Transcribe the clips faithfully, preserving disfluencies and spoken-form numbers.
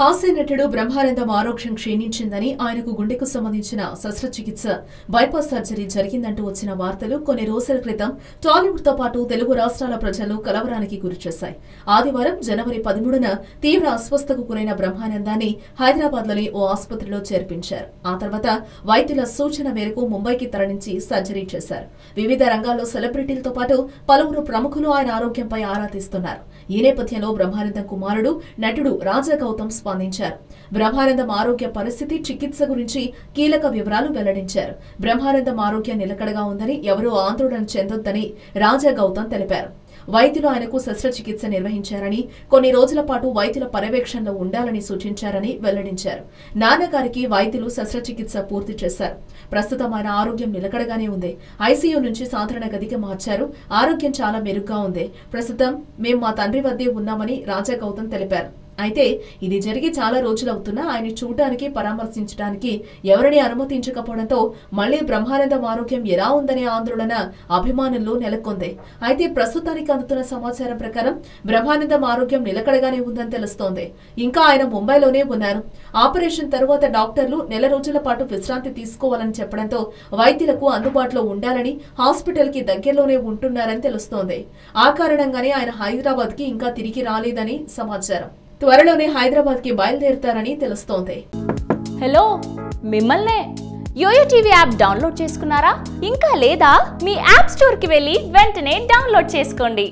హాస్య నటుడు బ్రహ్మానందం ఆరోగ్యం క్షీణించిందని ఆయనకు గుండెకు సంబంధించిన శస్త్రచికిత్స బైపాస్ సర్జరీ జరిగిందంటూ వచ్చిన వార్తలు కొన్ని రోజుల క్రితం టాలీవుడ్తో పాటు తెలుగు రాష్ట్రాల ప్రజలు కలవరానికి గురిచేశాయి. ఆదివారం జనవరి పదమూడున తీవ్ర అస్వస్థతకు గురైన బ్రహ్మానందాన్ని హైదరాబాద్లోని ఓ ఆసుపత్రిలో చేర్పించారు. ఆ తర్వాత వైద్యుల సూచన మేరకు ముంబైకి తరలించి సర్జరీ చేశారు. వివిధ రంగాల్లో సెలబ్రిటీలతో పాటు పలువురు ప్రముఖులు ఆయన ఆరోగ్యంపై ఆరా తీస్తున్నారు. ఈ నేపథ్యంలో బ్రహ్మానందం కుమారుడు నటుడు రాజా గౌతమ్ స్పందించారు. బ్రహ్మానందం ఆరోగ్య పరిస్థితి, చికిత్స గురించి కీలక వివరాలు వెల్లడించారు. బ్రహ్మానందం ఆరోగ్యం నిలకడగా ఉందని, ఎవరూ ఆందోళన చెందొద్దని రాజా గౌతమ్ తెలిపారు. వైద్యులు ఆయనకు శస్త్రచికిత్స నిర్వహించారని, కొన్ని రోజుల పాటు వైద్యుల పర్యవేక్షణలో ఉండాలని సూచించారని వెల్లడించారు. నాన్నగారికి వైద్యులు శస్త్రచికిత్స పూర్తి చేశారు. ప్రస్తుతం ఆయన ఆరోగ్యం నిలకడగానే ఉంది. ఐసీయూ నుంచి సాధారణ గదికి మార్చారు. ఆరోగ్యం చాలా మెరుగ్గా ఉంది. ప్రస్తుతం మేము మా తండ్రి వద్దే ఉన్నామని రాజా గౌతమ్ తెలిపారు. అయితే ఇది జరిగి చాలా రోజులవుతున్నా ఆయన చూడడానికి, పరామర్శించడానికి ఎవరిని అనుమతించకపోవడంతో మళ్లీ బ్రహ్మానందం ఆరోగ్యం ఎలా ఉందనే ఆందోళన అభిమానుల్లో నెలకొంది. అయితే ప్రస్తుతానికి అందుతున్న సమాచారం ప్రకారం బ్రహ్మానందం ఆరోగ్యం నిలకడగానే ఉందని తెలుస్తోంది. ఇంకా ఆయన ముంబైలోనే ఉన్నారు. ఆపరేషన్ తర్వాత డాక్టర్లు నెల రోజుల పాటు విశ్రాంతి తీసుకోవాలని చెప్పడంతో వైద్యులకు అందుబాటులో ఉండాలని, హాస్పిటల్ కి దగ్గరలోనే ఉంటున్నారని తెలుస్తోంది. ఆ కారణంగానే ఆయన హైదరాబాద్ కి ఇంకా తిరిగి రాలేదని సమాచారం. త్వరలోనే హైదరాబాద్ కి బయలుదేరుతారని తెలుస్తోంది. హలో, మిమ్మల్నే యోయో టీవీ యాప్ డౌన్లోడ్ చేసుకున్నారా? ఇంకా లేదా? మీ యాప్ స్టోర్ కి వెళ్ళి వెంటనే డౌన్లోడ్ చేసుకోండి.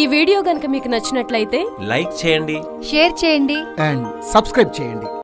ఈ వీడియో గనుక మీకు నచ్చినట్లయితే లైక్ చేయండి, షేర్ చేయండి అండ్ సబ్స్క్రైబ్ చేయండి.